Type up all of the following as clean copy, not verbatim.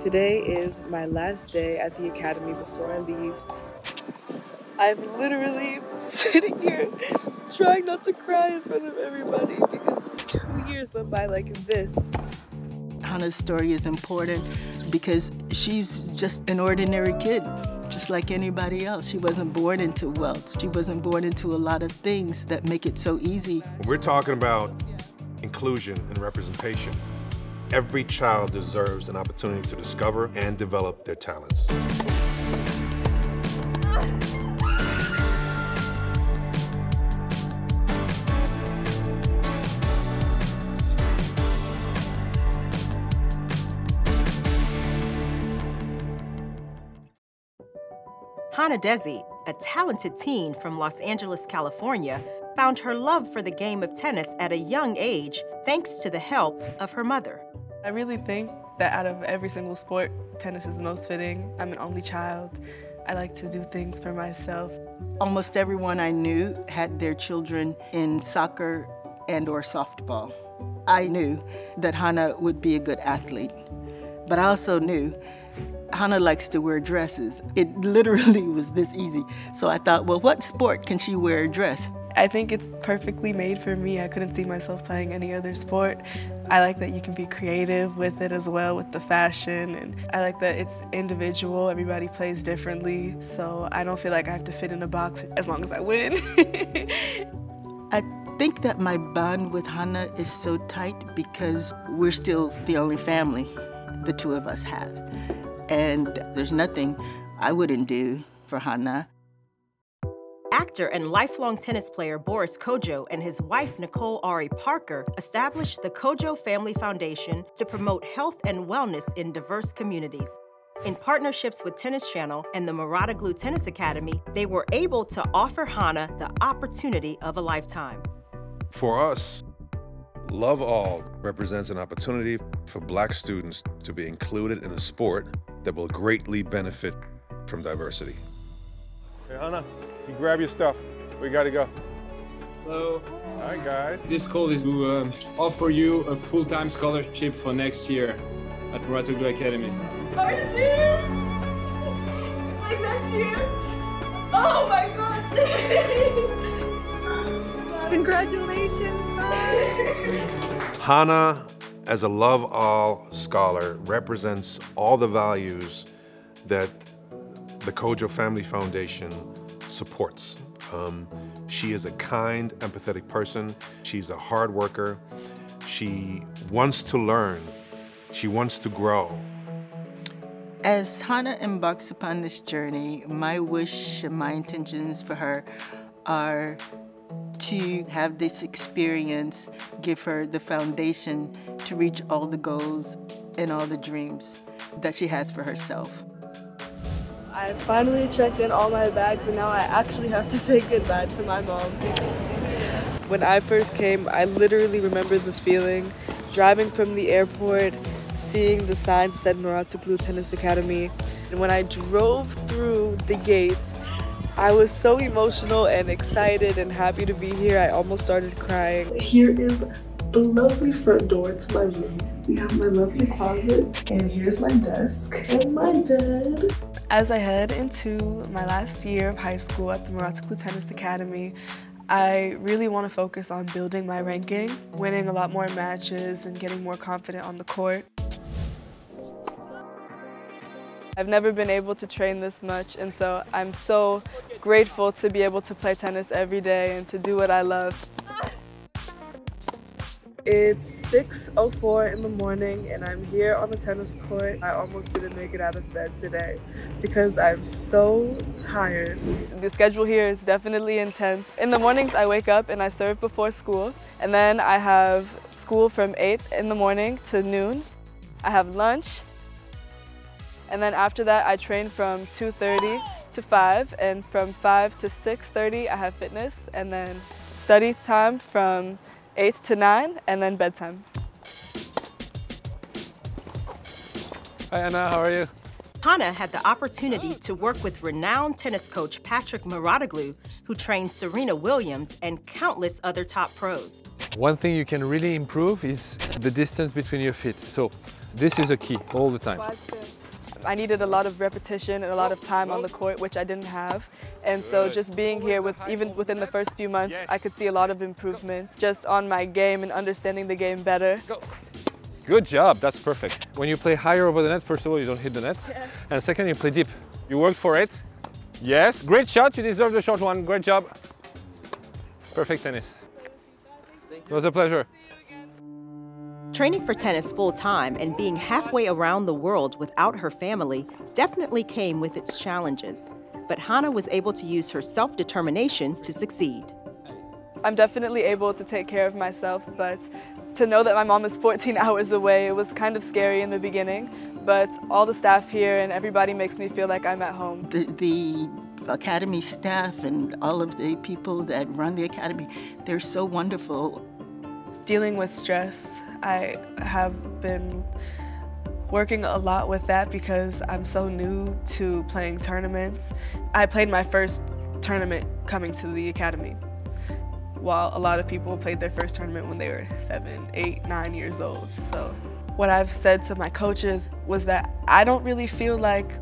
Today is my last day at the academy before I leave. I'm literally sitting here trying not to cry in front of everybody because it's 2 years went by like this. Hanna's story is important because she's just an ordinary kid, just like anybody else. She wasn't born into wealth. She wasn't born into a lot of things that make it so easy. We're talking about inclusion and representation. Every child deserves an opportunity to discover and develop their talents. Hanna Dessie, a talented teen from Los Angeles, California, found her love for the game of tennis at a young age thanks to the help of her mother. I really think that out of every single sport, tennis is the most fitting. I'm an only child. I like to do things for myself. Almost everyone I knew had their children in soccer and/or softball. I knew that Hanna would be a good athlete, but I also knew Hanna likes to wear dresses. It literally was this easy. So I thought, well, what sport can she wear a dress? I think it's perfectly made for me. I couldn't see myself playing any other sport. I like that you can be creative with it as well, with the fashion, and I like that it's individual. Everybody plays differently, so I don't feel like I have to fit in a box as long as I win. I think that my bond with Hanna is so tight because we're still the only family the two of us have, and there's nothing I wouldn't do for Hanna. Actor and lifelong tennis player Boris Kojo and his wife Nicole Ari Parker established the Kojo Family Foundation to promote health and wellness in diverse communities. In partnerships with Tennis Channel and the Mouratoglou Tennis Academy, they were able to offer Hanna the opportunity of a lifetime. For us, Love All represents an opportunity for Black students to be included in a sport that will greatly benefit from diversity. Hey, Hanna. You grab your stuff. We gotta go. Hello. Hi, guys. This call is to offer you a full-time scholarship for next year at Mouratoglou Academy. Are you serious? Like next year? Oh my gosh! Congratulations! Hanna, as a Love All scholar, represents all the values that the Kojo Family Foundation supports. She is a kind, empathetic person. She's a hard worker. She wants to learn. She wants to grow. As Hanna embarks upon this journey, my wish and my intentions for her are to have this experience give her the foundation to reach all the goals and all the dreams that she has for herself. I finally checked in all my bags and now I actually have to say goodbye to my mom. When I first came, I literally remember the feeling, driving from the airport, seeing the signs that Mouratoglou Tennis Academy. And when I drove through the gates, I was so emotional and excited and happy to be here. I almost started crying. Here is the lovely front door to my room. We have my lovely closet, and here's my desk and my bed. As I head into my last year of high school at the Mouratoglou Tennis Academy, I really want to focus on building my ranking, winning a lot more matches, and getting more confident on the court. I've never been able to train this much, and so I'm so grateful to be able to play tennis every day and to do what I love. It's 6:04 in the morning and I'm here on the tennis court. I almost didn't make it out of bed today because I'm so tired. The schedule here is definitely intense. In the mornings I wake up and I serve before school, and then I have school from 8 in the morning to noon. I have lunch, and then after that I train from 2:30 to 5, and from 5 to 6:30 I have fitness, and then study time from 8 to 9, and then bedtime. Hi Anna, how are you? Hanna had the opportunity to work with renowned tennis coach Patrick Mouratoglou, who trained Serena Williams and countless other top pros. One thing you can really improve is the distance between your feet. So this is a key all the time. I needed a lot of repetition and a lot of time on the court, which I didn't have. And so just being here, even within the first few months, I could see a lot of improvement just on my game and understanding the game better. Good job, that's perfect. When you play higher over the net, first of all, you don't hit the net. Yeah. And second, you play deep. You worked for it. Yes, great shot, you deserve the short one. Great job. Perfect tennis. It was a pleasure. Training for tennis full-time and being halfway around the world without her family definitely came with its challenges. But Hanna was able to use her self-determination to succeed. I'm definitely able to take care of myself, but to know that my mom is 14 hours away, it was kind of scary in the beginning. But all the staff here and everybody makes me feel like I'm at home. The academy staff and all of the people that run the academy, they're so wonderful. Dealing with stress, I have been working a lot with that because I'm so new to playing tournaments. I played my first tournament coming to the academy, while a lot of people played their first tournament when they were 7, 8, 9 years old. So what I've said to my coaches was that I don't really feel like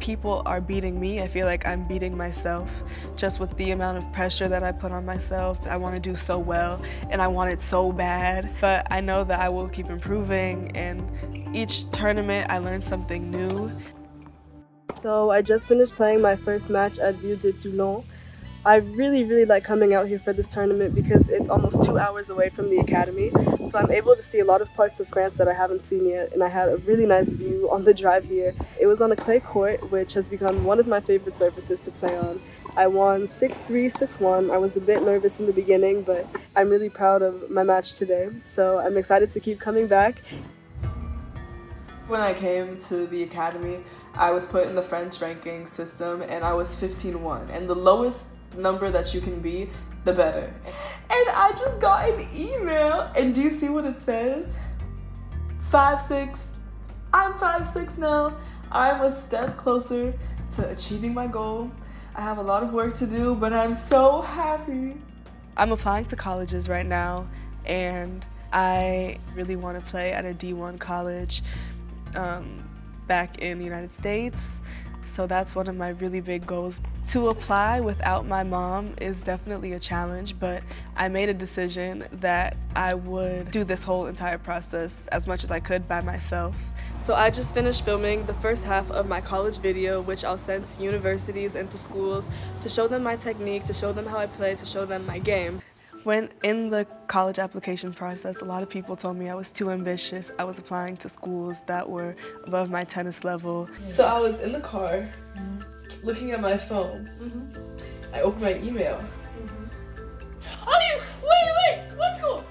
people are beating me. I feel like I'm beating myself just with the amount of pressure that I put on myself. I want to do so well and I want it so bad, but I know that I will keep improving, and each tournament I learn something new. So I just finished playing my first match at Vieux de Toulon. I really like coming out here for this tournament because it's almost 2 hours away from the academy, so I'm able to see a lot of parts of France that I haven't seen yet, and I had a really nice view on the drive here. It was on a clay court, which has become one of my favorite surfaces to play on. I won 6-3, 6-1. I was a bit nervous in the beginning, but I'm really proud of my match today, so I'm excited to keep coming back. When I came to the academy, I was put in the French ranking system and I was 15-1, and the lowest number that you can be, the better. And I just got an email, and do you see what it says? 5'6". I'm 5'6" now. I'm a step closer to achieving my goal. I have a lot of work to do, but I'm so happy. I'm applying to colleges right now, and I really want to play at a D1 college. Back in the United States. So that's one of my really big goals. To apply without my mom is definitely a challenge, but I made a decision that I would do this whole entire process as much as I could by myself. So I just finished filming the first half of my college video, which I'll send to universities and to schools to show them my technique, to show them how I play, to show them my game. When in the college application process, a lot of people told me I was too ambitious. I was applying to schools that were above my tennis level. So I was in the car, looking at my phone. I opened my email. Oh, wait, let's go!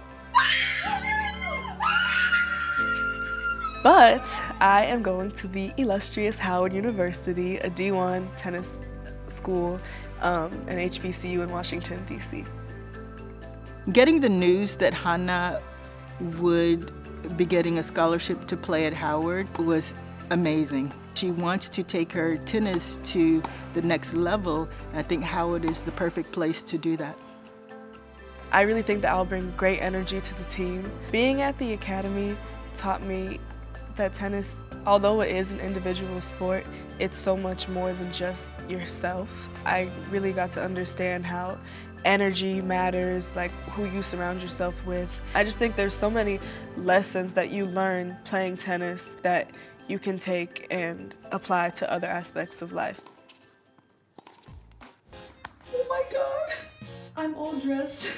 But I am going to the illustrious Howard University, a D1 tennis school, an HBCU in Washington, D.C. Getting the news that Hanna would be getting a scholarship to play at Howard was amazing. She wants to take her tennis to the next level. I think Howard is the perfect place to do that. I really think that I'll bring great energy to the team. Being at the academy taught me that tennis, although it is an individual sport, it's so much more than just yourself. I really got to understand how energy matters, like who you surround yourself with. I just think there's so many lessons that you learn playing tennis that you can take and apply to other aspects of life. Oh my God, I'm all dressed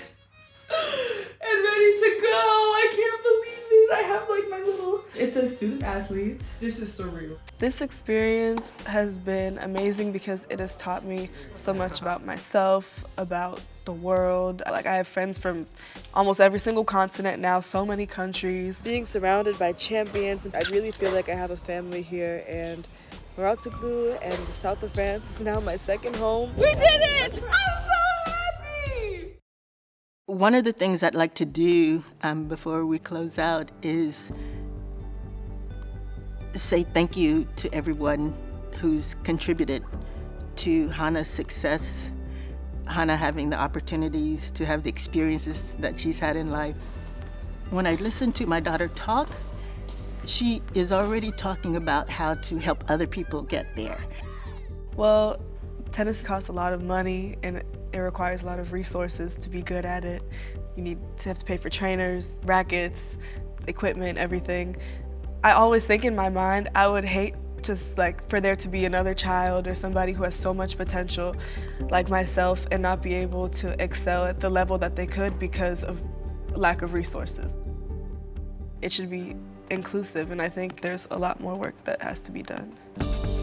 and ready to go. I can't believe it. I have like my little... It says student athletes. This is surreal. This experience has been amazing because it has taught me so much about myself, about the world. Like, I have friends from almost every single continent now, so many countries. Being surrounded by champions, I really feel like I have a family here, and Mouratoglou and the south of France is now my second home. We did it! I'm so happy! One of the things I'd like to do before we close out is say thank you to everyone who's contributed to Hanna's success, Hanna having the opportunities to have the experiences that she's had in life. When I listen to my daughter talk, she is already talking about how to help other people get there. Well, tennis costs a lot of money and it requires a lot of resources to be good at it. You need to have to pay for trainers, rackets, equipment, everything. I always think in my mind, I would hate just like for there to be another child or somebody who has so much potential like myself and not be able to excel at the level that they could because of lack of resources. It should be inclusive, and I think there's a lot more work that has to be done.